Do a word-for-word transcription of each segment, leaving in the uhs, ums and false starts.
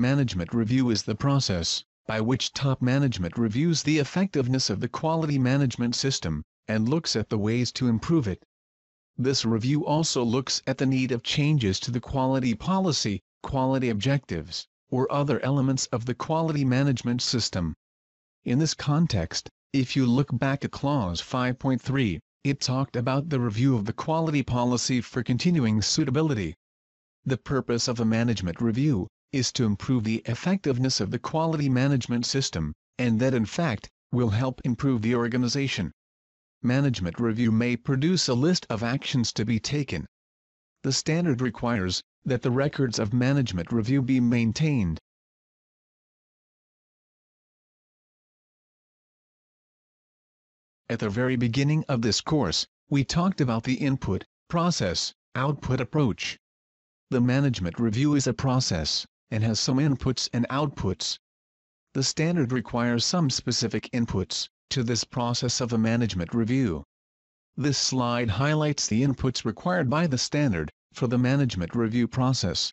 Management review is the process by which top management reviews the effectiveness of the quality management system and looks at the ways to improve it. This review also looks at the need of changes to the quality policy, quality objectives, or other elements of the quality management system. In this context, if you look back at Clause five point three, it talked about the review of the quality policy for continuing suitability. The purpose of a management review is to improve the effectiveness of the quality management system, and that in fact, will help improve the organization. Management review may produce a list of actions to be taken. The standard requires that the records of management review be maintained. At the very beginning of this course, we talked about the input, process, output approach. The management review is a process, and has some inputs and outputs. The standard requires some specific inputs to this process of a management review. This slide highlights the inputs required by the standard for the management review process.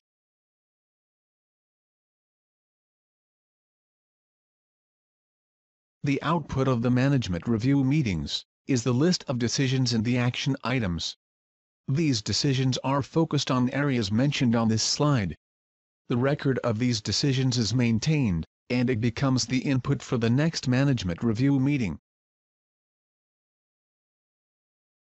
The output of the management review meetings is the list of decisions and the action items. These decisions are focused on areas mentioned on this slide. The record of these decisions is maintained, and it becomes the input for the next management review meeting.